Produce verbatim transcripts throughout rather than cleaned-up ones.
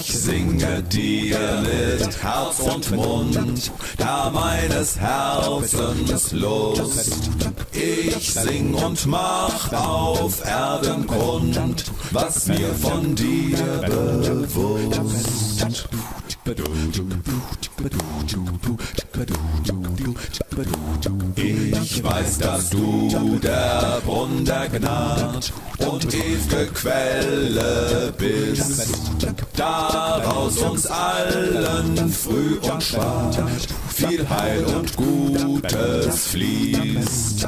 Ich singe dir mit Herz und Mund, da meines Herzens Lust. Ich sing und mach auf Erden kund, was mir von dir bewusst. Ich weiß, dass du der Brunnen der Gnad und ewige Quelle bist, daraus uns allen früh und spät viel Heil und Gutes fließt.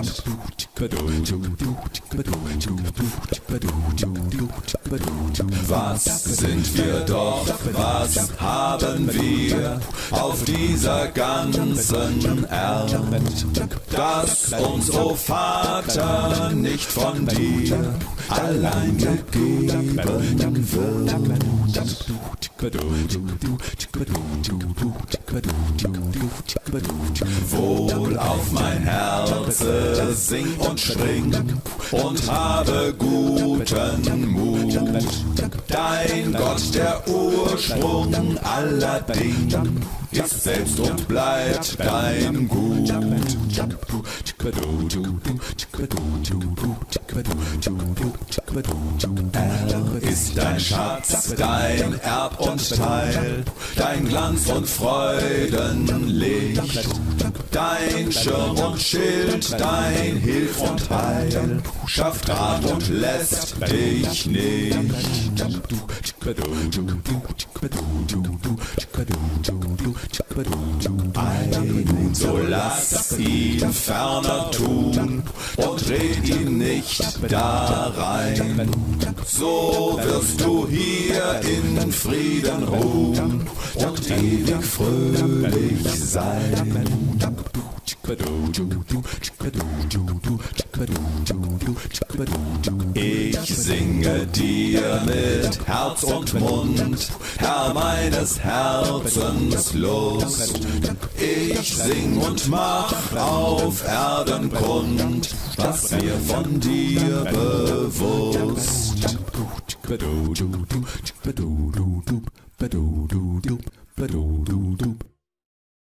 Was sind wir doch, was haben wir auf dieser ganzen Erde, dass uns, o Vater, nicht von dir allein gegeben wird. Wohl auf mein Herz sing und spring und habe guten Mut. Dein Gott, der Ursprung aller Dinge, ist selbst und bleibt dein Gut. Er ist dein Schatz, dein Erb und Teil, dein Glanz und Freudenlicht, dein Schirm und Schild, dein Hilf und Heil, schafft Rat und lässt dich nicht. Ein, so lass ihn ferner tun und red ihn nicht da rein. So wirst du hier in Frieden ruhen und ewig fröhlich sein. Ich singe dir mit Herz und Mund, Herr meines Herzens Lust. Ich sing und mach auf Erden kund, was mir von dir bewusst.